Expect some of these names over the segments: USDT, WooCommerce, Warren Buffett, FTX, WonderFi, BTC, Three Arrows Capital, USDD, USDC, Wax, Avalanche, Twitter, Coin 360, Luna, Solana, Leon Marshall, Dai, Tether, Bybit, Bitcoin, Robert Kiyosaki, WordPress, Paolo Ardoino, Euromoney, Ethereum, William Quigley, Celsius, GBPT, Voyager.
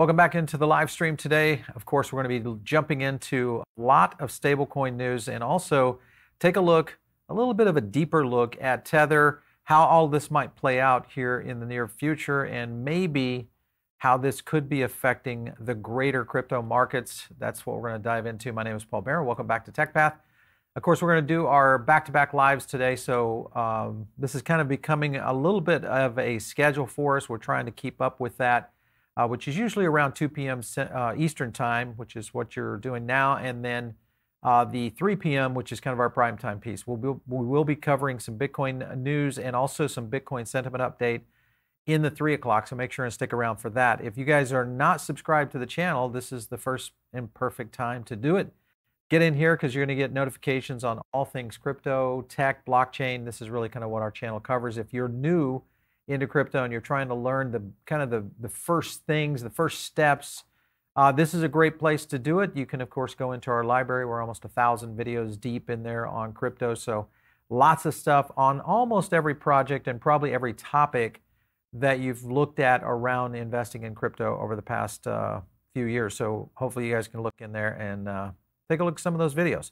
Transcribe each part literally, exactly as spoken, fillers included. Welcome back into the live stream today. Of course, we're going to be jumping into a lot of stablecoin news and also take a look, a little bit of a deeper look at Tether, how all this might play out here in the near future, and maybe how this could be affecting the greater crypto markets. That's what we're going to dive into. My name is Paul Barron. Welcome back to TechPath. Of course, we're going to do our back-to-back lives today, so um, this is kind of becoming a little bit of a schedule for us. We're trying to keep up with that. Uh, which is usually around two p m Uh, Eastern time, which is what you're doing now, and then uh, the three p m, which is kind of our prime time piece. We'll be, we will be covering some Bitcoin news and also some Bitcoin sentiment update in the three o'clock, so make sure and stick around for that. If you guys are not subscribed to the channel, this is the first and perfect time to do it. Get in here because you're going to get notifications on all things crypto, tech, blockchain. This is really kind of what our channel covers. If you're new into crypto and you're trying to learn the kind of the, the first things, the first steps, uh, this is a great place to do it. You can, of course, go into our library. We're almost a thousand videos deep in there on crypto. So lots of stuff on almost every project and probably every topic that you've looked at around investing in crypto over the past uh, few years. So hopefully you guys can look in there and uh, take a look at some of those videos.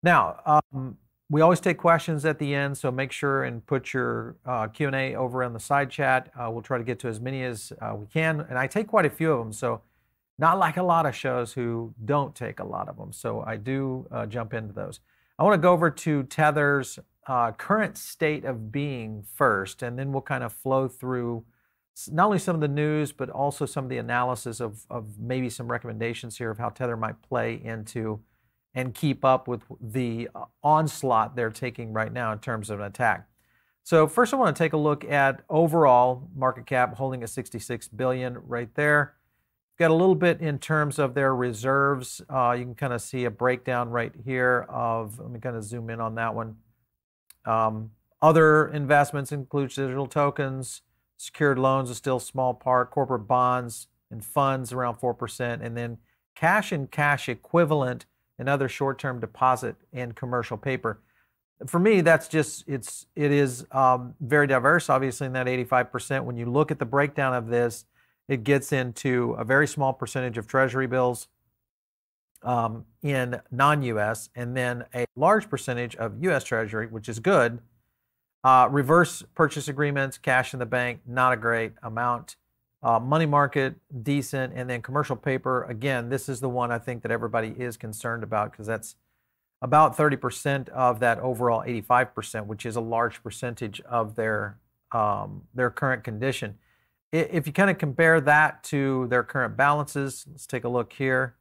Now, um, we always take questions at the end, so make sure and put your uh, Q and A over on the side chat. Uh, we'll try to get to as many as uh, we can, and I take quite a few of them, so not like a lot of shows who don't take a lot of them, so I do uh, jump into those. I want to go over to Tether's uh, current state of being first, and then we'll kind of flow through not only some of the news, but also some of the analysis of, of maybe some recommendations here of how Tether might play into and keep up with the onslaught they're taking right now in terms of an attack. So first I want to take a look at overall market cap holding at sixty-six billion dollars right there. Got a little bit in terms of their reserves. Uh, you can kind of see a breakdown right here of, let me kind of zoom in on that one. Um, other investments include digital tokens, secured loans, a still small part, corporate bonds and funds around four percent, and then cash and cash equivalent and other short-term deposit and commercial paper. For me, that's just, it's, it is um, very diverse, obviously, in that eighty-five percent. When you look at the breakdown of this, it gets into a very small percentage of treasury bills um, in non U S, and then a large percentage of U S treasury, which is good. Uh, reverse purchase agreements, cash in the bank, not a great amount. Uh, money market, decent, and then commercial paper. Again, this is the one I think that everybody is concerned about because that's about thirty percent of that overall eighty-five percent, which is a large percentage of their um, their current condition. If you kind of compare that to their current balances, let's take a look here.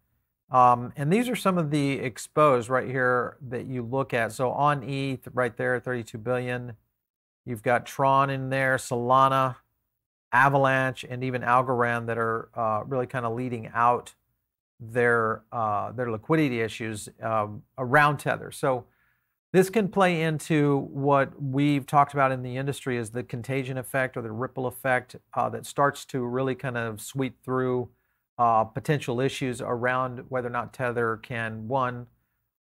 Um, and these are some of the exposed right here that you look at. So on E T H right there, thirty-two billion dollars. You've got Tron in there, Solana, Avalanche, and even Algorand that are uh, really kind of leading out their uh, their liquidity issues um, around Tether. So this can play into what we've talked about in the industry is the contagion effect or the ripple effect uh, that starts to really kind of sweep through uh, potential issues around whether or not Tether can, one,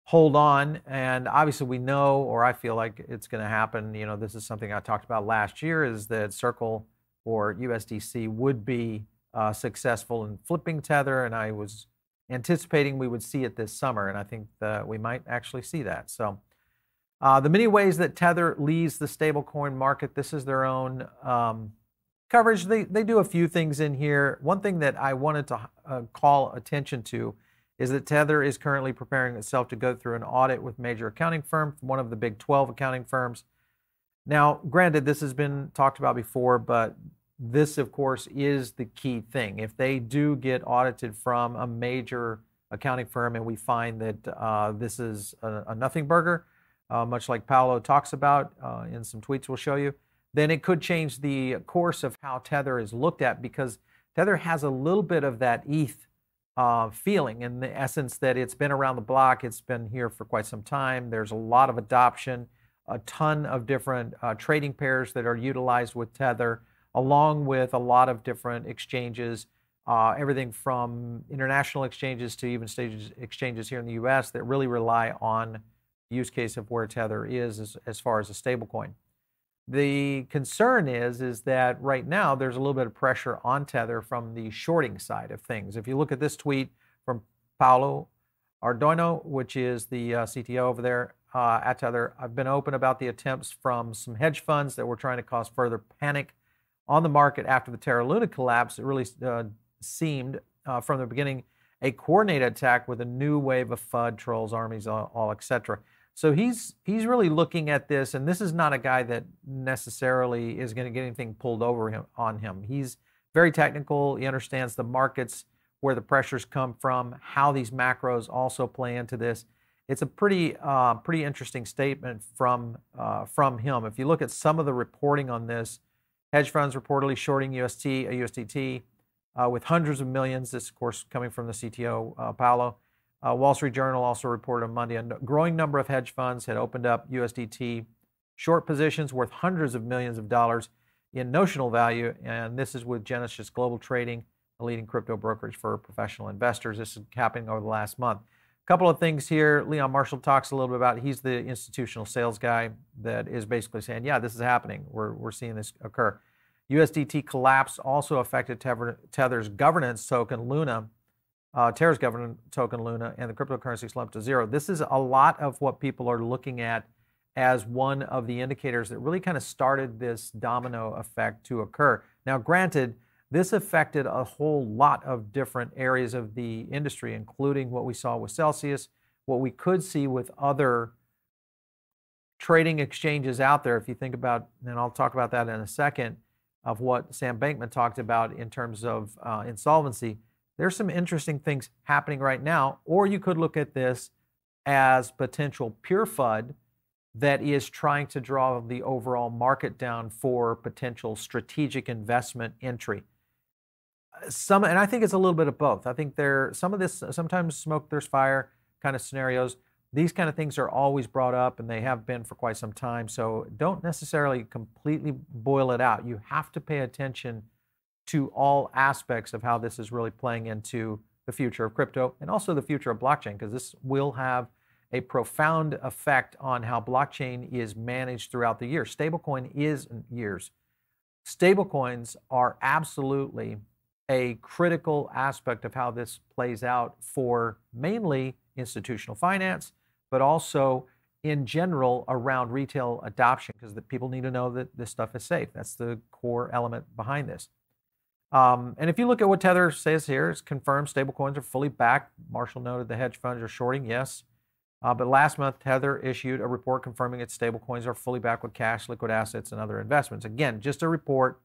hold on. And obviously we know, or I feel like it's going to happen. You know, this is something I talked about last year, is that Circle or U S D C would be uh, successful in flipping Tether, and I was anticipating we would see it this summer, and I think that we might actually see that. So uh, the many ways that Tether leads the stablecoin market, this is their own um, coverage. They, they do a few things in here. One thing that I wanted to uh, call attention to is that Tether is currently preparing itself to go through an audit with major accounting firm, one of the big twelve accounting firms. Now, granted, this has been talked about before, but this, of course, is the key thing. If they do get audited from a major accounting firm and we find that uh, this is a, a nothing burger, uh, much like Paolo talks about uh, in some tweets we'll show you, then it could change the course of how Tether is looked at, because Tether has a little bit of that E T H uh, feeling, in the essence that it's been around the block, it's been here for quite some time, there's a lot of adoption, a ton of different uh, trading pairs that are utilized with Tether, along with a lot of different exchanges, uh, everything from international exchanges to even stages exchanges here in the U S that really rely on the use case of where Tether is as, as far as a stablecoin. The concern is, is that right now there's a little bit of pressure on Tether from the shorting side of things. If you look at this tweet from Paolo Ardoino, which is the uh, C T O over there uh, at Tether, I've been open about the attempts from some hedge funds that were trying to cause further panic on the market after the Terra Luna collapse. It really uh, seemed uh, from the beginning a coordinated attack with a new wave of FUD, trolls, armies, all, all et cetera. So he's he's really looking at this, and this is not a guy that necessarily is going to get anything pulled over him, on him. He's very technical. He understands the markets, where the pressures come from, how these macros also play into this. It's a pretty uh, pretty interesting statement from uh, from him. If you look at some of the reporting on this, hedge funds reportedly shorting U S T, uh, U S D T uh, with hundreds of millions. This, of course, coming from the C T O uh, Paolo. Uh, Wall Street Journal also reported on Monday a growing number of hedge funds had opened up U S D T short positions worth hundreds of millions of dollars in notional value, and this is with Genesis Global Trading, a leading crypto brokerage for professional investors. This is happening over the last month. A couple of things here. Leon Marshall talks a little bit about, he's the institutional sales guy that is basically saying, yeah, this is happening. We're, we're seeing this occur. U S D T collapse also affected Tether, Tether's governance token, Luna, Uh, Terra's governance token Luna, and the cryptocurrency slumped to zero. This is a lot of what people are looking at as one of the indicators that really kind of started this domino effect to occur. Now, granted, this affected a whole lot of different areas of the industry, including what we saw with Celsius, what we could see with other trading exchanges out there. If you think about, and I'll talk about that in a second, of what Sam Bankman talked about in terms of uh, insolvency. There's some interesting things happening right now, or you could look at this as potential pure FUD that is trying to draw the overall market down for potential strategic investment entry. Some, and I think it's a little bit of both. I think there, some of this, sometimes smoke, there's fire kind of scenarios. These kind of things are always brought up, and they have been for quite some time. So don't necessarily completely boil it out. You have to pay attention to all aspects of how this is really playing into the future of crypto and also the future of blockchain, because this will have a profound effect on how blockchain is managed throughout the year. Stablecoin is years. Stablecoins are absolutely a critical aspect of how this plays out for mainly institutional finance, but also in general around retail adoption, because the people need to know that this stuff is safe. That's the core element behind this. Um, and if you look at what Tether says here, it's confirmed stablecoins are fully backed. Marshall noted the hedge funds are shorting, yes. Uh, but last month, Tether issued a report confirming its stablecoins are fully backed with cash, liquid assets, and other investments. Again, just a report,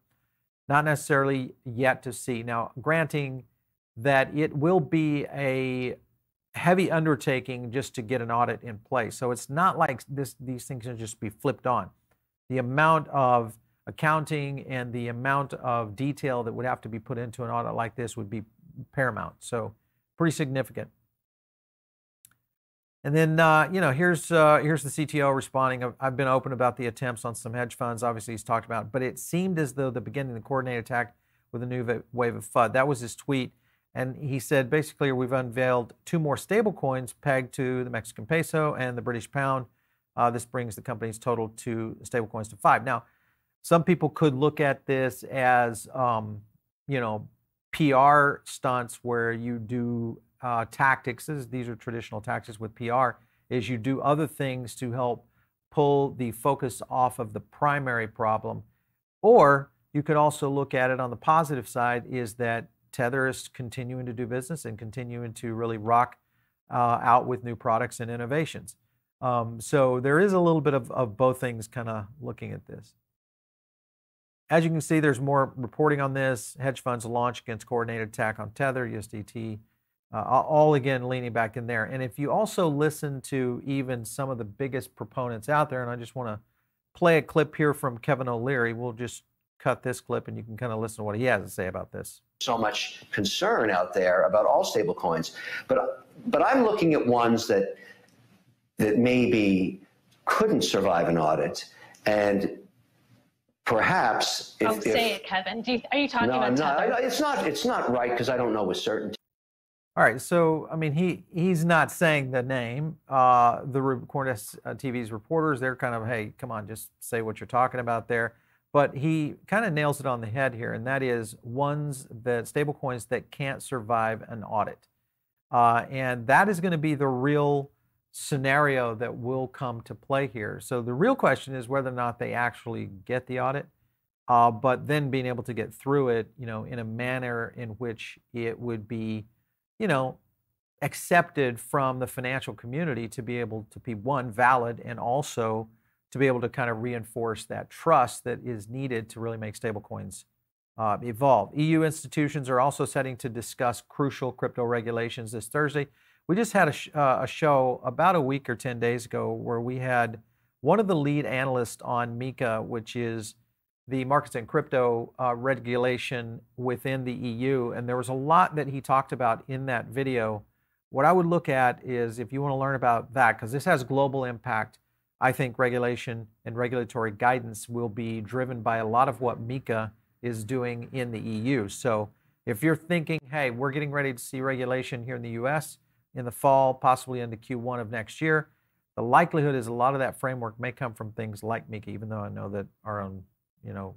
not necessarily yet to see. Now, granting that it will be a heavy undertaking just to get an audit in place. So it's not like this; these things can just be flipped on. The amount of accounting and the amount of detail that would have to be put into an audit like this would be paramount. So pretty significant. And then, uh, you know, here's, uh, here's the C T O responding. I've, I've been open about the attempts on some hedge funds. Obviously, he's talked about it, but it seemed as though the beginning of the coordinated attack with a new wave of FUD. That was his tweet. And he said, basically, we've unveiled two more stable coins pegged to the Mexican peso and the British pound. Uh, this brings the company's total to stable coins to five. Now, some people could look at this as, um, you know, P R stunts where you do uh, tactics. These are traditional tactics with P R, is you do other things to help pull the focus off of the primary problem. Or you could also look at it on the positive side, is that Tether is continuing to do business and continuing to really rock uh, out with new products and innovations. Um, so there is a little bit of, of both things kind of looking at this. As you can see, there's more reporting on this. Hedge funds launch against coordinated attack on Tether, U S D T, uh, all again leaning back in there. And if you also listen to even some of the biggest proponents out there, and I just want to play a clip here from Kevin O'Leary. We'll just cut this clip and you can kind of listen to what he has to say about this. So much concern out there about all stablecoins, but, but I'm looking at ones that, that maybe couldn't survive an audit and perhaps if, oh, say if, it, Kevin. Do you, are you talking no, about Tether? No, it's not. It's not right because I don't know with certainty. All right, so I mean, he he's not saying the name. Uh, the Cornice uh, T V's reporters, they're kind of, hey, come on, just say what you're talking about there. But he kind of nails it on the head here, and that is ones that stable coins that can't survive an audit, uh, and that is going to be the real scenario that will come to play here. So the real question is whether or not they actually get the audit. Uh, but then being able to get through it, you know, in a manner in which it would be, you know, accepted from the financial community to be able to be, one, valid, and also to be able to kind of reinforce that trust that is needed to really make stablecoins uh, evolve. E U institutions are also setting to discuss crucial crypto regulations this Thursday. We just had a, sh uh, a show about a week or ten days ago where we had one of the lead analysts on MiCA, which is the markets and crypto uh, regulation within the E U. And there was a lot that he talked about in that video. What I would look at is, if you want to learn about that, because this has global impact, I think regulation and regulatory guidance will be driven by a lot of what MiCA is doing in the E U. So if you're thinking, hey, we're getting ready to see regulation here in the U S in the fall, possibly into Q one of next year, the likelihood is a lot of that framework may come from things like MiCA, even though I know that our own, you know,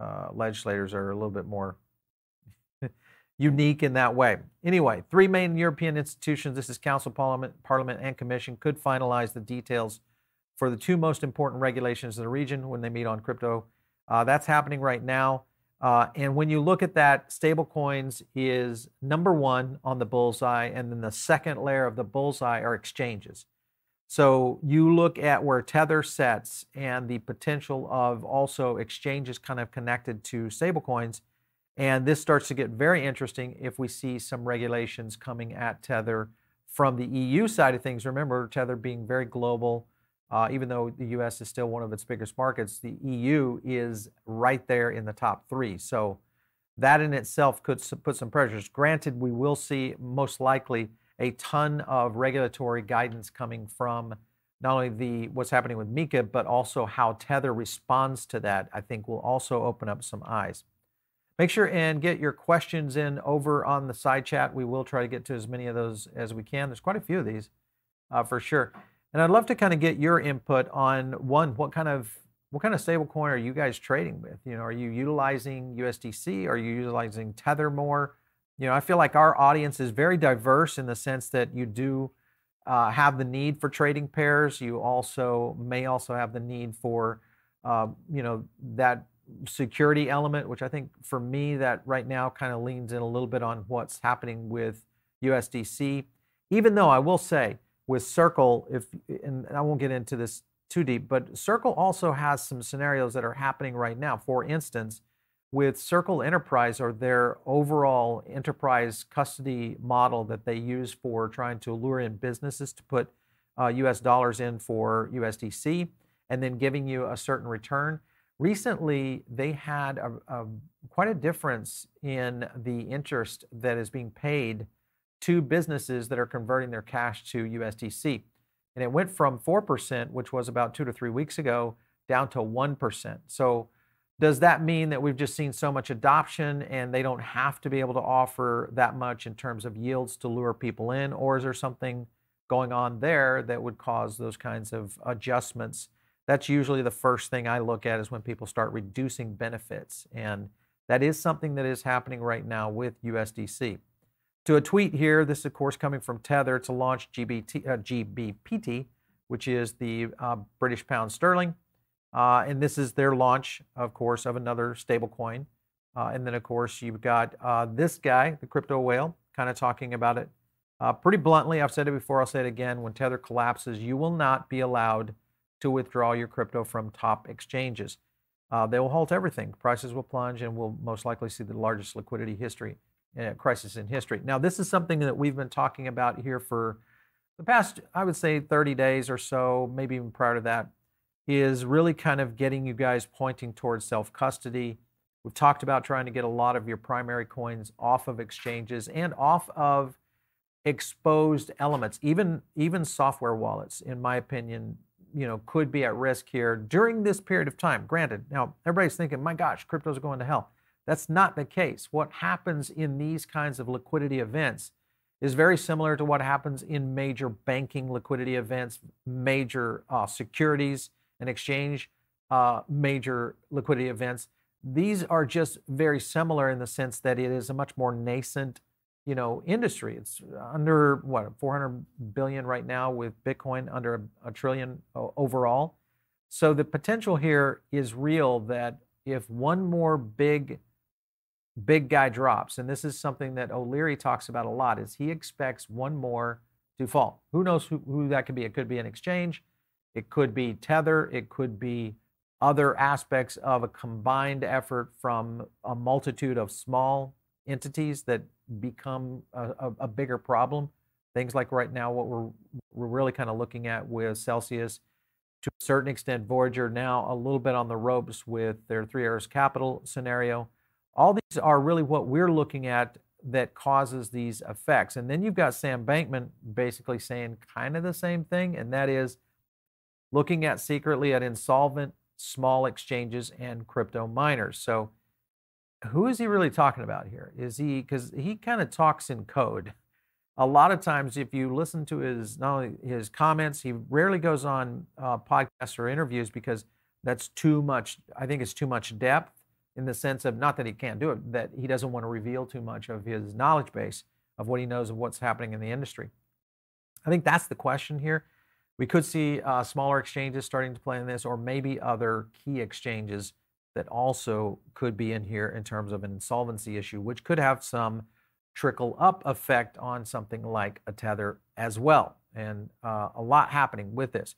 uh, legislators are a little bit more unique in that way. Anyway, three main European institutions, this is Council, Parliament, Parliament, and Commission, could finalize the details for the two most important regulations in the region when they meet on crypto. Uh, that's happening right now. Uh, and when you look at that, stablecoins is number one on the bullseye, and then the second layer of the bullseye are exchanges. So you look at where Tether sets and the potential of also exchanges kind of connected to stablecoins, and this starts to get very interesting if we see some regulations coming at Tether from the E U side of things. Remember, Tether being very global, uh, even though the U S is still one of its biggest markets, the E U is right there in the top three. So that in itself could put some pressures. Granted, we will see most likely a ton of regulatory guidance coming from not only the what's happening with MiCA, but also how Tether responds to that, I think, will also open up some eyes. Make sure and get your questions in over on the side chat. We will try to get to as many of those as we can. There's quite a few of these uh, for sure. And I'd love to kind of get your input on, one, what kind of what kind of stablecoin are you guys trading with? You know, are you utilizing U S D C? Are you utilizing Tether more? You know, I feel like our audience is very diverse in the sense that you do uh, have the need for trading pairs. You also may also have the need for, uh, you know, that security element, which I think for me that right now kind of leans in a little bit on what's happening with U S D C. Even though I will say with Circle, if and I won't get into this too deep, but Circle also has some scenarios that are happening right now. For instance, with Circle Enterprise, or their overall enterprise custody model that they use for trying to lure in businesses to put uh, U S dollars in for U S D C and then giving you a certain return. Recently, they had a, a, quite a difference in the interest that is being paid to businesses that are converting their cash to U S D C. And it went from four percent, which was about two to three weeks ago, down to one percent. So does that mean that we've just seen so much adoption and they don't have to be able to offer that much in terms of yields to lure people in? Or is there something going on there that would cause those kinds of adjustments? That's usually the first thing I look at, is when people start reducing benefits. And that is something that is happening right now with U S D C. To a tweet here, this is, of course, coming from Tether to launch G B T, uh, G B P T, which is the uh, British pound sterling. Uh, and this is their launch, of course, of another stablecoin. Uh, and then, of course, you've got uh, this guy, the crypto whale, kind of talking about it uh, pretty bluntly. I've said it before, I'll say it again. When Tether collapses, you will not be allowed to withdraw your crypto from top exchanges. Uh, they will halt everything. Prices will plunge, and we'll most likely see the largest liquidity history uh, crisis in history. Now, this is something that we've been talking about here for the past, I would say, thirty days or so, maybe even prior to that, is really kind of getting you guys pointing towards self-custody. We've talked about trying to get a lot of your primary coins off of exchanges and off of exposed elements. Even, even software wallets, in my opinion, you know, could be at risk here during this period of time. Granted, now everybody's thinking, my gosh, crypto's going to hell. That's not the case. What happens in these kinds of liquidity events is very similar to what happens in major banking liquidity events, major uh, securities and exchange, uh, major liquidity events. These are just very similar in the sense that it is a much more nascent, you know, industry. It's under, what, four hundred billion right now, with Bitcoin under a, a trillion overall. So the potential here is real that if one more big, big guy drops, and this is something that O'Leary talks about a lot, is he expects one more to fall. Who knows who, who that could be? It could be an exchange. It could be Tether. It could be other aspects of a combined effort from a multitude of small entities that become a, a, a bigger problem. Things like right now, what we're, we're really kind of looking at with Celsius, to a certain extent, Voyager now a little bit on the ropes with their Three Arrows Capital scenario. All these are really what we're looking at that causes these effects. And then you've got Sam Bankman basically saying kind of the same thing, and that is looking at secretly at insolvent small exchanges and crypto miners. So who is he really talking about here? Is he, because he kind of talks in code. A lot of times, if you listen to his, not only his comments, he rarely goes on uh, podcasts or interviews because that's too much. I think it's too much depth, in the sense of, not that he can't do it, that he doesn't want to reveal too much of his knowledge base of what he knows of what's happening in the industry. I think that's the question here. We could see uh, smaller exchanges starting to play in this, or maybe other key exchanges that also could be in here in terms of an insolvency issue, which could have some trickle-up effect on something like a Tether as well. And uh, a lot happening with this.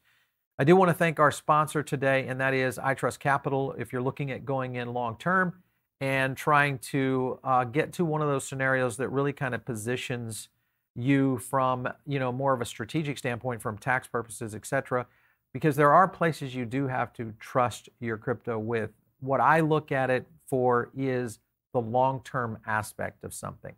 I do want to thank our sponsor today, and that is iTrust Capital. If you're looking at going in long-term and trying to uh, get to one of those scenarios that really kind of positions you from, you know, more of a strategic standpoint, from tax purposes, et cetera, because there are places you do have to trust your crypto with. What I look at it for is the long-term aspect of something.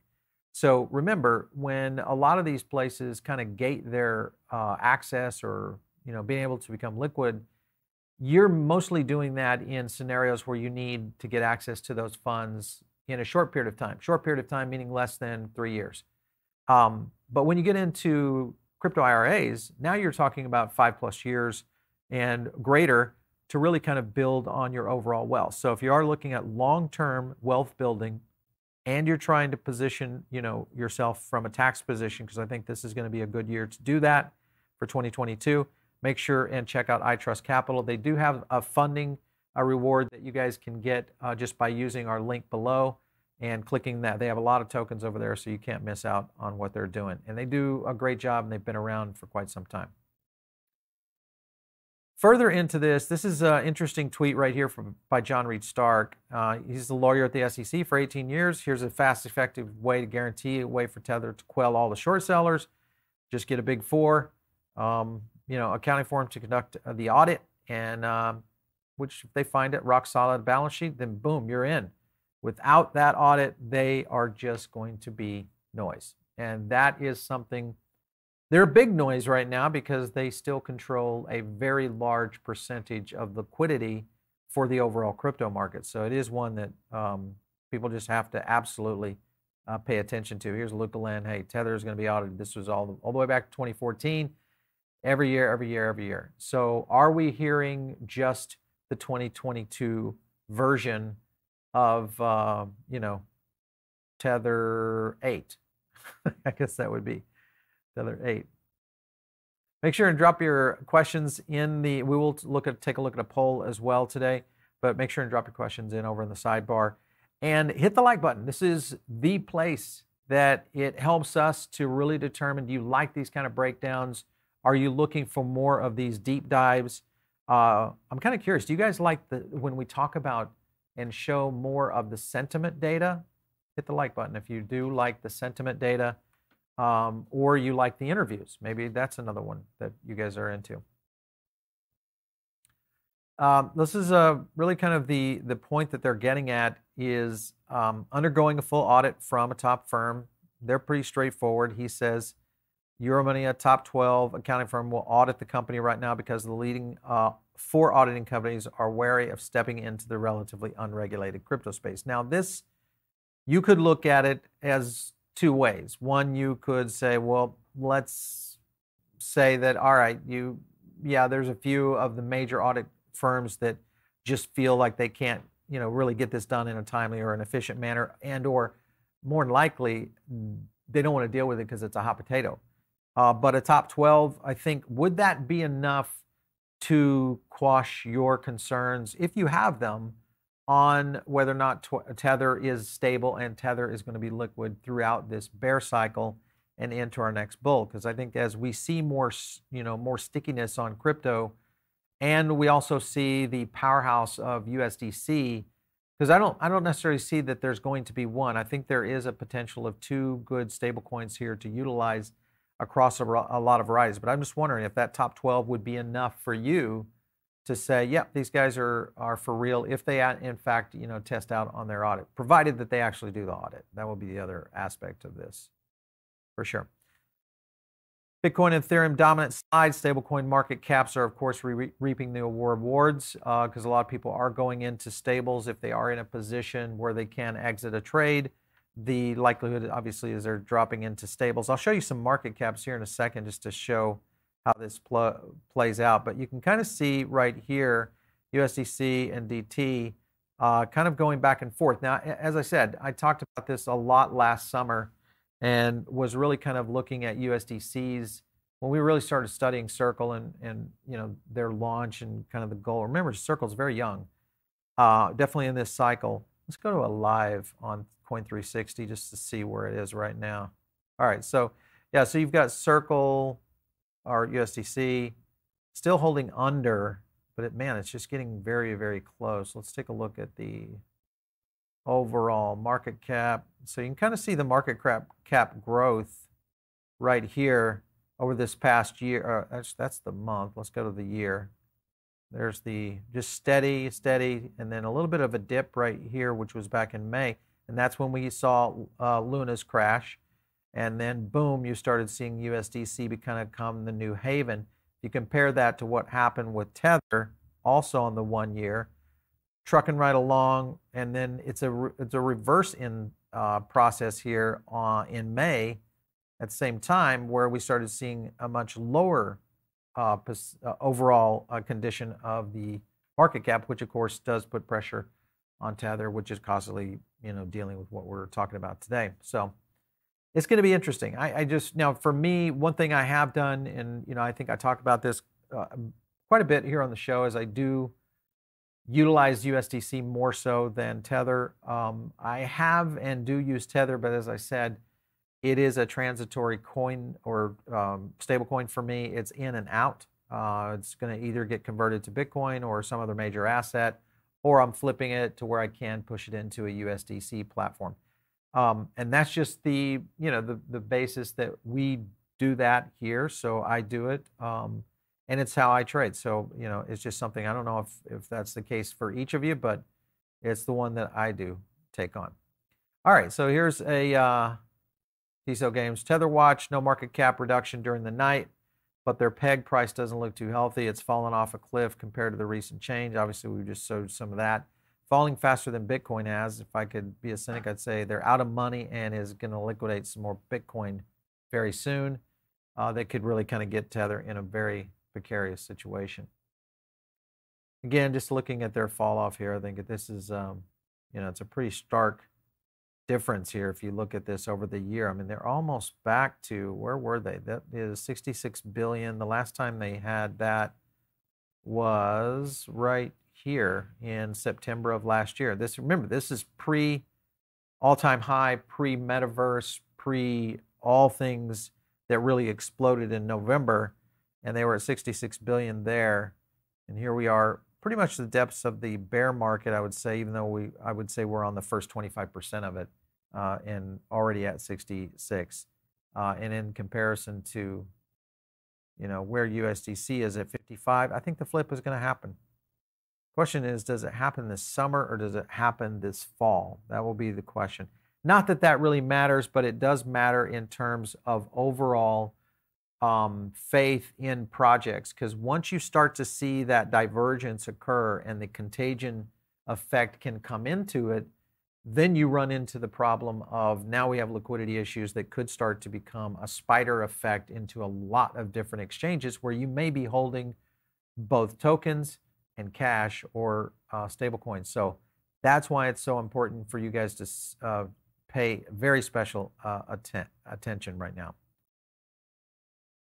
So remember, when a lot of these places kind of gate their uh, access, or you know, being able to become liquid, you're mostly doing that in scenarios where you need to get access to those funds in a short period of time. Short period of time meaning less than three years. Um, but when you get into crypto I R As, now you're talking about five plus years and greater to really kind of build on your overall wealth. So if you are looking at long-term wealth building and you're trying to position, you know, yourself from a tax position, because I think this is going to be a good year to do that for twenty twenty-two, make sure and check out iTrust Capital. They do have a funding a reward that you guys can get uh, just by using our link below and clicking that. They have a lot of tokens over there, so you can't miss out on what they're doing. And they do a great job, and they've been around for quite some time. Further into this, this is an interesting tweet right here from, by John Reed Stark. Uh, he's the lawyer at the S E C for eighteen years. Here's a fast, effective way to guarantee a way for Tether to quell all the short sellers. Just get a big four. Um, you know, accounting firm to conduct the audit, and um, which if they find it rock solid balance sheet, then boom, you're in. Without that audit, they are just going to be noise. And that is something, they're big noise right now because they still control a very large percentage of liquidity for the overall crypto market. So it is one that um, people just have to absolutely uh, pay attention to. Here's Luke Galland. Hey, Tether is going to be audited. This was all, all the way back to twenty fourteen. Every year, every year, every year. So are we hearing just the twenty twenty-two version of, uh, you know, Tether eight? I guess that would be Tether eight. Make sure and drop your questions in the, we will look at, take a look at a poll as well today, but make sure and drop your questions in over in the sidebar and hit the like button. This is the place that it helps us to really determine, do you like these kind of breakdowns? Are you looking for more of these deep dives? Uh, I'm kind of curious. Do you guys like the, when we talk about and show more of the sentiment data? Hit the like button if you do like the sentiment data, um, or you like the interviews. Maybe that's another one that you guys are into. Um, this is a really kind of the, the point that they're getting at is um, undergoing a full audit from a top firm. They're pretty straightforward. He says, Euromoney, a top twelve accounting firm, will audit the company right now because the leading uh, four auditing companies are wary of stepping into the relatively unregulated crypto space. Now this, you could look at it as two ways. One, you could say, well, let's say that, all right, you, yeah, there's a few of the major audit firms that just feel like they can't, you know, really get this done in a timely or an efficient manner, and or more than likely, they don't want to deal with it because it's a hot potato. Uh, but a top twelve, I think, would that be enough to quash your concerns, if you have them, on whether or not Tether is stable and Tether is going to be liquid throughout this bear cycle and into our next bull? Because I think as we see more, you know, more stickiness on crypto, and we also see the powerhouse of U S D C, because I don't, I don't necessarily see that there's going to be one. I think there is a potential of two good stable coins here to utilize across a, a lot of varieties. But I'm just wondering if that top twelve would be enough for you to say, yep, these guys are, are for real, if they, in fact, you know, test out on their audit, provided that they actually do the audit. That will be the other aspect of this, for sure. Bitcoin and Ethereum dominant side, stablecoin market caps are, of course, re reaping the rewards, because uh, a lot of people are going into stables if they are in a position where they can exit a trade. The likelihood, obviously, is they're dropping into stables. I'll show you some market caps here in a second just to show how this pl plays out. But you can kind of see right here, U S D C and D T uh, kind of going back and forth. Now, as I said, I talked about this a lot last summer and was really kind of looking at U S D Cs when we really started studying Circle and, and you know, their launch and kind of the goal. Remember, Circle's very young, uh, definitely in this cycle. Let's go to a live on Coin three sixty just to see where it is right now. All right, so yeah, so you've got Circle or U S D C still holding under, but it, man, it's just getting very, very close. Let's take a look at the overall market cap. So you can kind of see the market cap, cap growth right here over this past year. Uh, that's the month. Let's go to the year. There's the just steady, steady, and then a little bit of a dip right here, which was back in May. And that's when we saw uh, Luna's crash. And then, boom, you started seeing U S D C become the new haven. If you compare that to what happened with Tether, also on the one year, trucking right along, and then it's a, it's a reverse in uh, process here uh, in May at the same time where we started seeing a much lower uh, overall uh, condition of the market cap, which, of course, does put pressure on Tether, which is causally, you know, dealing with what we're talking about today. So it's going to be interesting. I, I just, now for me, one thing I have done, and, you know, I think I talk about this uh, quite a bit here on the show, is I do utilize U S D C more so than Tether. Um, I have and do use Tether, but as I said, it is a transitory coin or um, stable coin for me. It's in and out. Uh, it's going to either get converted to Bitcoin or some other major asset, or I'm flipping it to where I can push it into a U S D C platform. Um, and that's just the, you know, the, the basis that we do that here. So I do it, um, and it's how I trade. So, you know, it's just something, I don't know if, if that's the case for each of you, but it's the one that I do take on. All right, so here's a uh, T S O Games Tether watch, no market cap reduction during the night, but their peg price doesn't look too healthy. It's fallen off a cliff compared to the recent change. Obviously, we just showed some of that. Falling faster than Bitcoin has. If I could be a cynic, I'd say they're out of money and is going to liquidate some more Bitcoin very soon. Uh, they could really kind of get Tether in a very precarious situation. Again, just looking at their fall off here, I think this is, um, you know, it's a pretty stark difference here if you look at this over the year. I mean, they're almost back to, where were they? That is sixty-six billion. The last time they had that was right here in September of last year. This, remember, this is pre all-time high, pre metaverse, pre all things that really exploded in November, and they were at sixty-six billion there. And here we are, pretty much the depths of the bear market, I would say, even though we, I would say we're on the first twenty-five percent of it, uh, and already at sixty-six. Uh, and in comparison to, you know, where U S D C is at fifty-five, I think the flip is going to happen. Question is, does it happen this summer or does it happen this fall? That will be the question. Not that that really matters, but it does matter in terms of overall Um, faith in projects, because once you start to see that divergence occur and the contagion effect can come into it, then you run into the problem of now we have liquidity issues that could start to become a spider effect into a lot of different exchanges where you may be holding both tokens and cash or uh, stable coins. So that's why it's so important for you guys to uh, pay very special uh, atten attention right now.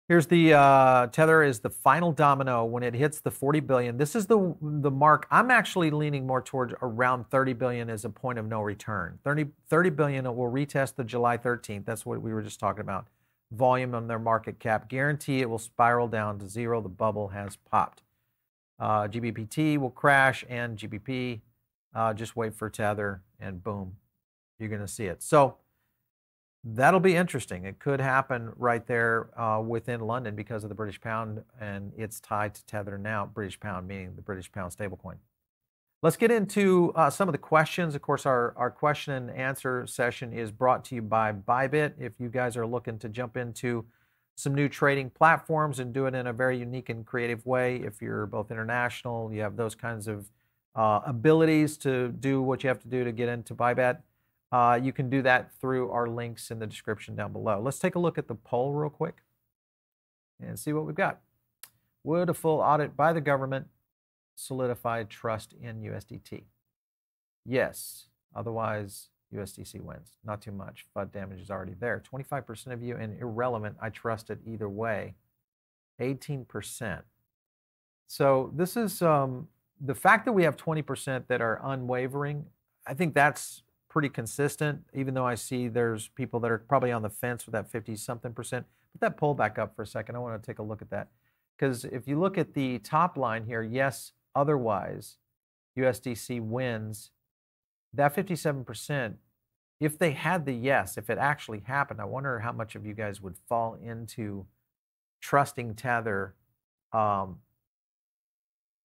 Here's the uh, Tether is the final domino when it hits the forty billion. This is the the mark. I'm actually leaning more towards around thirty billion as a point of no return. thirty billion will retest the July thirteenth. That's what we were just talking about. Volume on their market cap. Guarantee it will spiral down to zero. The bubble has popped. Uh, G B P T will crash and G B P. Uh, just wait for Tether and boom, you're going to see it. So that'll be interesting. It could happen right there uh, within London because of the British pound and it's tied to Tether now, British pound meaning the British pound stablecoin. Let's get into uh, some of the questions. Of course, our, our question and answer session is brought to you by Bybit. If you guys are looking to jump into some new trading platforms and do it in a very unique and creative way, if you're both international, you have those kinds of uh, abilities to do what you have to do to get into Bybit. Uh, you can do that through our links in the description down below. Let's take a look at the poll real quick and see what we've got. Would a full audit by the government solidify trust in U S D T? Yes. Otherwise, U S D C wins. Not too much. F U D damage is already there. twenty-five percent of you and irrelevant. I trust it either way. eighteen percent. So this is um, the fact that we have twenty percent that are unwavering. I think that's pretty consistent, even though I see there's people that are probably on the fence with that fifty something percent. Put that poll back up for a second. I want to take a look at that. Because if you look at the top line here, yes, otherwise, U S D C wins. That fifty-seven percent, if they had the yes, if it actually happened, I wonder how much of you guys would fall into trusting Tether, um,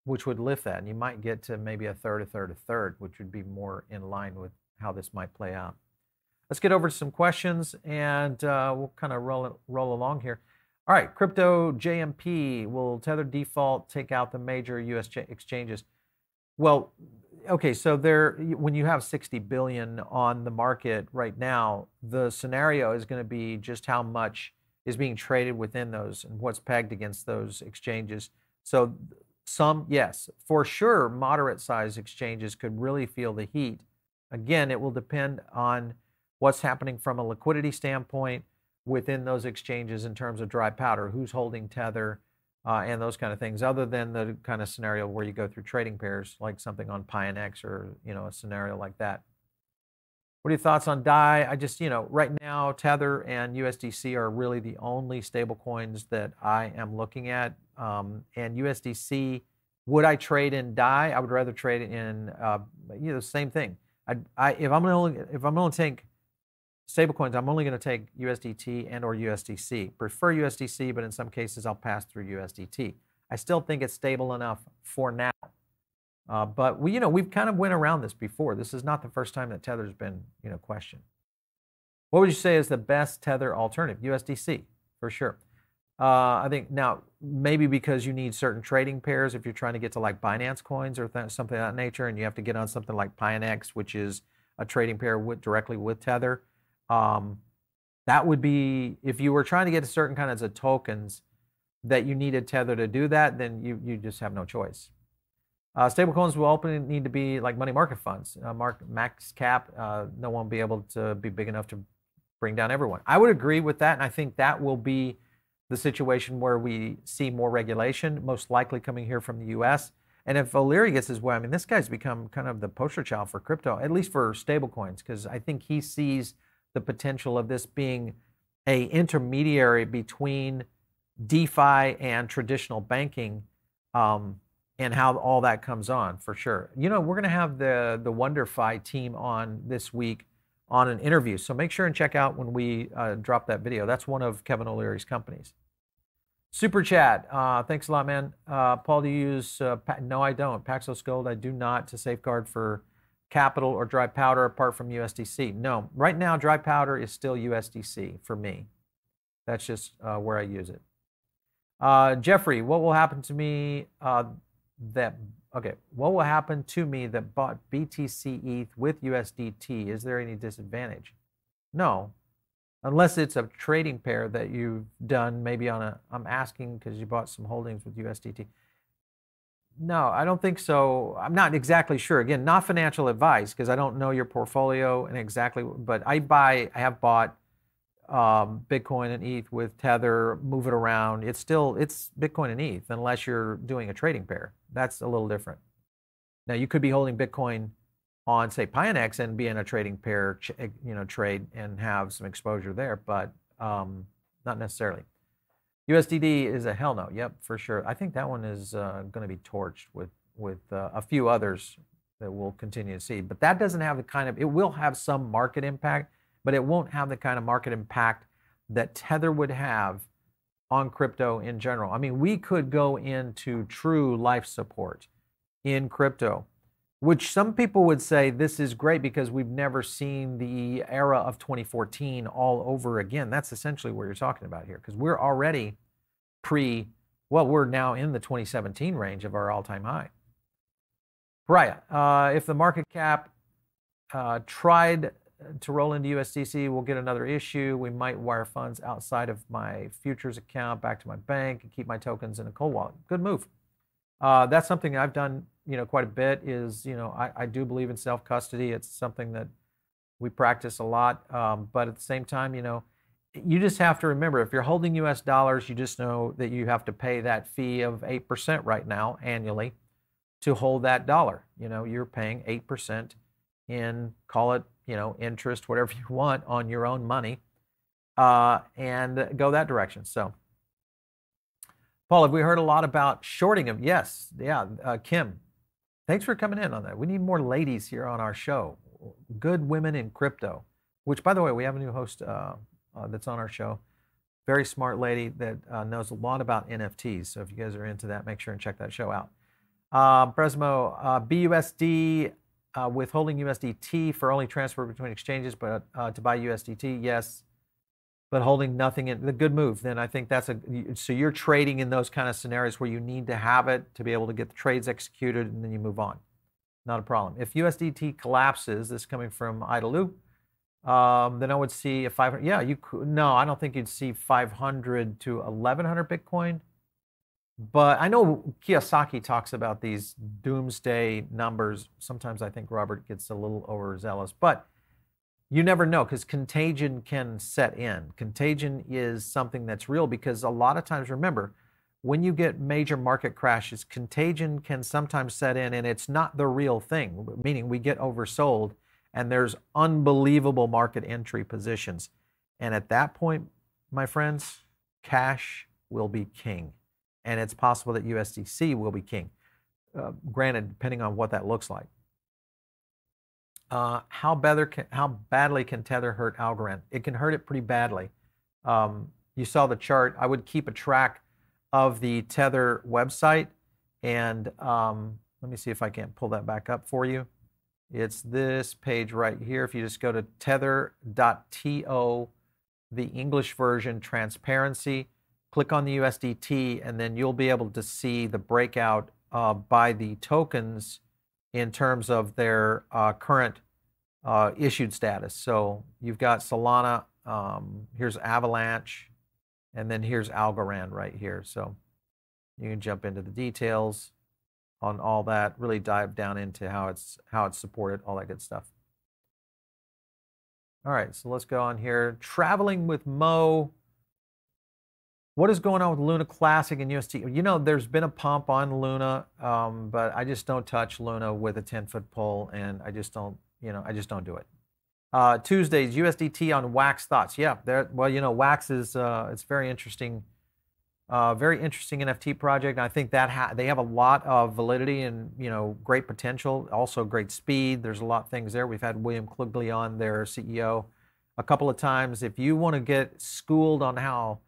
which would lift that. And you might get to maybe a third, a third, a third, which would be more in line with how this might play out. Let's get over to some questions and uh, we'll kind of roll roll along here. All right, crypto J M P, will Tether default take out the major U S exchanges? Well, okay, so there, when you have sixty billion on the market right now, the scenario is going to be just how much is being traded within those and what's pegged against those exchanges. So some, yes, for sure, moderate size exchanges could really feel the heat. Again, it will depend on what's happening from a liquidity standpoint within those exchanges in terms of dry powder, who's holding Tether, uh, and those kind of things, other than the kind of scenario where you go through trading pairs, like something on Pionex or, you know, a scenario like that. What are your thoughts on Dai? I just, you know, right now, Tether and U S D C are really the only stable coins that I am looking at. Um, and U S D C, would I trade in Dai? I would rather trade in, uh, you know, same thing. I, I, if I'm only if I'm going to take stablecoins, I'm only going to take U S D T and or U S D C. Prefer U S D C, but in some cases I'll pass through U S D T. I still think it's stable enough for now. Uh, but we, you know, we've kind of went around this before. This is not the first time that Tether's been, you know, questioned. What would you say is the best Tether alternative? U S D C for sure. Uh, I think now maybe because you need certain trading pairs if you're trying to get to like Binance coins or th something of that nature, and you have to get on something like Pionex, which is a trading pair with, directly with Tether. Um, that would be, if you were trying to get to certain kinds of tokens that you needed Tether to do that, then you, you just have no choice. Uh, Stablecoins will open need to be like money market funds. Uh, mark, max cap, uh, no one will be able to be big enough to bring down everyone. I would agree with that, and I think that will be the situation where we see more regulation, most likely coming here from the U S. And if O'Leary gets his way, I mean, this guy's become kind of the poster child for crypto, at least for stablecoins, because I think he sees the potential of this being an intermediary between DeFi and traditional banking, um, and how all that comes on for sure. You know, we're going to have the the WonderFi team on this week on an interview, so make sure and check out when we uh, drop that video. That's one of Kevin O'Leary's companies. Super chat. Uh, thanks a lot, man. Uh, Paul, do you use, uh, no, I don't. Paxos Gold, I do not, to safeguard for capital or dry powder apart from U S D C. No, right now, dry powder is still U S D C for me. That's just uh, where I use it. Uh, Jeffrey, what will happen to me uh, that, okay, what will happen to me that bought B T C E T H with U S D T? Is there any disadvantage? No, unless it's a trading pair that you've done maybe on a, I'm asking because you bought some holdings with U S D T. No, I don't think so. I'm not exactly sure. Again, not financial advice because I don't know your portfolio and exactly, but I buy, I have bought um, Bitcoin and E T H with Tether, move it around. It's still, it's Bitcoin and E T H unless you're doing a trading pair. That's a little different. Now you could be holding Bitcoin on say Pionex and be in a trading pair, you know, trade and have some exposure there, but um, not necessarily. U S D D is a hell no. Yep, for sure. I think that one is uh, going to be torched with with uh, a few others that we'll continue to see. But that doesn't have the kind of, it will have some market impact, but it won't have the kind of market impact that Tether would have on crypto in general. I mean, we could go into true life support in crypto, which some people would say this is great because we've never seen the era of twenty fourteen all over again. That's essentially what you're talking about here because we're already pre, well, we're now in the twenty seventeen range of our all-time high. Right, uh, if the market cap uh, tried to roll into U S D C, we'll get another issue. We might wire funds outside of my futures account back to my bank and keep my tokens in a cold wallet. Good move. Uh, that's something I've done, you know, quite a bit is, you know, I, I do believe in self-custody. It's something that we practice a lot. Um, but at the same time, you know, you just have to remember if you're holding U S dollars, you just know that you have to pay that fee of eight percent right now annually to hold that dollar. You know, you're paying eight percent in, call it, you know, interest, whatever you want on your own money, uh, and go that direction. So, Paul, have we heard a lot about shorting of? Yes, yeah, uh, Kim, thanks for coming in on that. We need more ladies here on our show. Good women in crypto, which, by the way, we have a new host uh, uh, that's on our show. Very smart lady that uh, knows a lot about N F Ts. So if you guys are into that, make sure and check that show out. Uh, Presmo, uh, B U S D. Uh, withholding U S D T for only transfer between exchanges, but uh, to buy U S D T, yes, but holding nothing in the good move. Then I think that's a, so you're trading in those kind of scenarios where you need to have it to be able to get the trades executed and then you move on. Not a problem. If U S D T collapses, this coming from Idaloo, um, then I would see a five hundred, yeah, you could, no, I don't think you'd see five hundred to eleven hundred Bitcoin. But I know Kiyosaki talks about these doomsday numbers. Sometimes I think Robert gets a little overzealous, but you never know because contagion can set in. Contagion is something that's real because a lot of times, remember, when you get major market crashes, contagion can sometimes set in and it's not the real thing, meaning we get oversold and there's unbelievable market entry positions. And at that point, my friends, cash will be king. And it's possible that U S D C will be king, uh, granted, depending on what that looks like. Uh, how, better can, how badly can Tether hurt Algorand? It can hurt it pretty badly. Um, you saw the chart. I would keep a track of the Tether website. And um, let me see if I can't pull that back up for you. It's this page right here. If you just go to tether dot to, the English version, transparency, click on the U S D T, and then you'll be able to see the breakout uh, by the tokens in terms of their uh, current uh, issued status. So you've got Solana, um, here's Avalanche, and then here's Algorand right here. So you can jump into the details on all that, really dive down into how it's, how it's supported, all that good stuff. All right, so let's go on here. Traveling with Mo. What is going on with Luna Classic and U S D T? You know, there's been a pump on Luna, um, but I just don't touch Luna with a ten-foot pole, and I just don't, you know, I just don't do it. Uh, Tuesdays, U S D T on Wax thoughts. Yeah, there. Well, you know, Wax is uh, it's very interesting, uh, very interesting N F T project. And I think that ha they have a lot of validity and you know great potential, also great speed. There's a lot of things there. We've had William Quigley on, their C E O, a couple of times. If you want to get schooled on how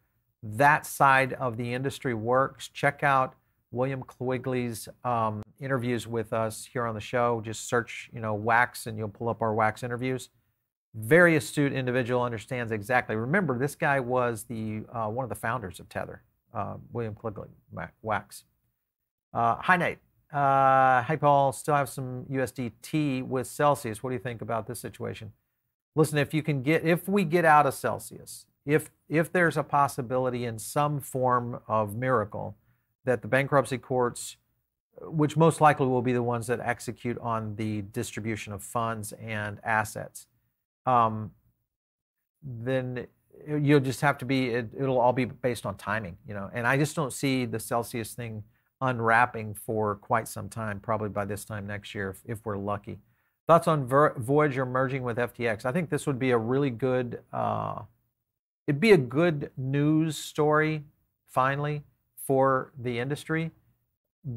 that side of the industry works, check out William Quigley's um, interviews with us here on the show. Just search, you know, Wax, and you'll pull up our Wax interviews. Very astute individual, understands exactly. Remember, this guy was the uh, one of the founders of Tether, uh, William Quigley, Wax. Uh, hi, Nate. Uh, hey, Paul, still have some U S D T with Celsius. What do you think about this situation? Listen, if you can get, if we get out of Celsius, if if there's a possibility in some form of miracle that the bankruptcy courts, which most likely will be the ones that execute on the distribution of funds and assets, um, then you'll just have to be, it, it'll all be based on timing, you know, and I just don't see the Celsius thing unwrapping for quite some time, probably by this time next year, if, if we're lucky. Thoughts on Voyager merging with F T X? I think this would be a really good, uh, it'd be a good news story, finally, for the industry,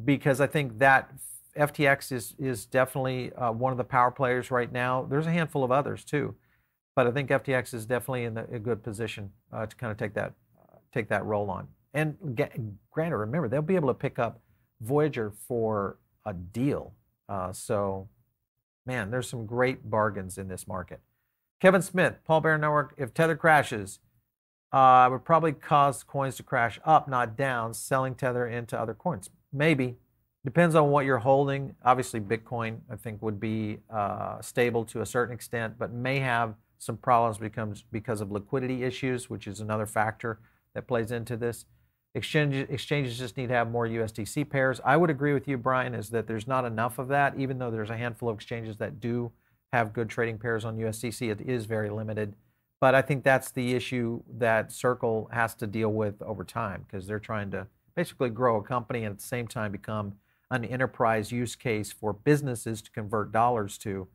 because I think that F T X is, is definitely uh, one of the power players right now. There's a handful of others, too, but I think F T X is definitely in the, a good position uh, to kind of take that, uh, take that role on. And granted, remember, they'll be able to pick up Voyager for a deal. Uh, so, man, there's some great bargains in this market. Kevin Smith, Paul Barron Network, if Tether crashes, uh, would probably cause coins to crash up, not down, selling Tether into other coins. Maybe. Depends on what you're holding. Obviously, Bitcoin, I think, would be uh, stable to a certain extent, but may have some problems becomes because of liquidity issues, which is another factor that plays into this. Exchange, exchanges just need to have more U S D C pairs. I would agree with you, Brian, is that there's not enough of that, even though there's a handful of exchanges that do have good trading pairs on U S D C. It is very limited. But I think that's the issue that Circle has to deal with over time, because they're trying to basically grow a company and at the same time become an enterprise use case for businesses to convert dollars to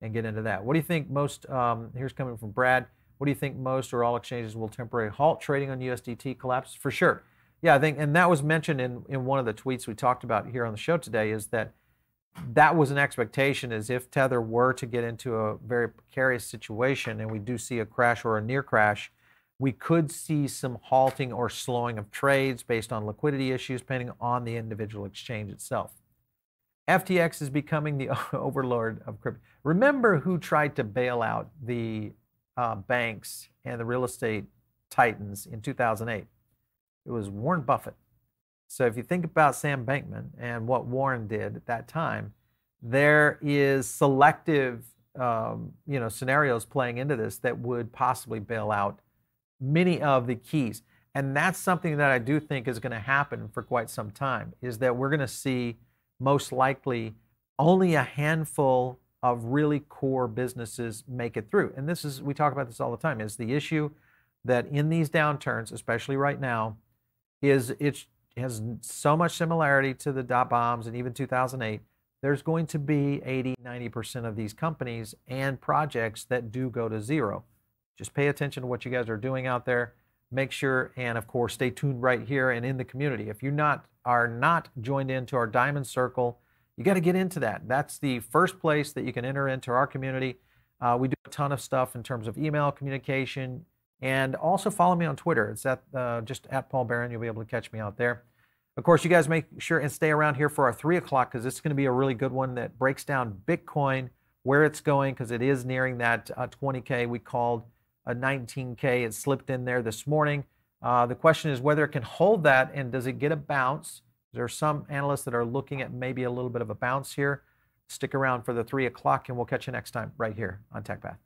and get into that. What do you think most, um, here's coming from Brad, what do you think most or all exchanges will temporarily halt trading on U S D T collapse? For sure. Yeah, I think, and that was mentioned in, in one of the tweets we talked about here on the show today, is that that was an expectation, is if Tether were to get into a very precarious situation and we do see a crash or a near crash, we could see some halting or slowing of trades based on liquidity issues, depending on the individual exchange itself. F T X is becoming the overlord of crypto. Remember who tried to bail out the uh, banks and the real estate titans in two thousand eight? It was Warren Buffett. So if you think about Sam Bankman and what Warren did at that time, there is selective um, you know, scenarios playing into this that would possibly bail out many of the keys. And that's something that I do think is going to happen for quite some time, is that we're going to see most likely only a handful of really core businesses make it through. And this is, we talk about this all the time, is the issue that in these downturns, especially right now, is it has so much similarity to the dot bombs and even two thousand eight. There's going to be eighty, ninety percent of these companies and projects that do go to zero. Just pay attention to what you guys are doing out there. Make sure, and of course, stay tuned right here and in the community. If you not are not joined into our Diamond Circle, you got to get into that. That's the first place that you can enter into our community. Uh, we do a ton of stuff in terms of email communication. And also follow me on Twitter. It's at, uh, just at Paul Barron. You'll be able to catch me out there. Of course, you guys make sure and stay around here for our three o'clock, because this is going to be a really good one that breaks down Bitcoin, where it's going, because it is nearing that uh, twenty K. We called a nineteen K. It slipped in there this morning. Uh, the question is whether it can hold that, and does it get a bounce? There are some analysts that are looking at maybe a little bit of a bounce here. Stick around for the three o'clock, and we'll catch you next time right here on TechPath.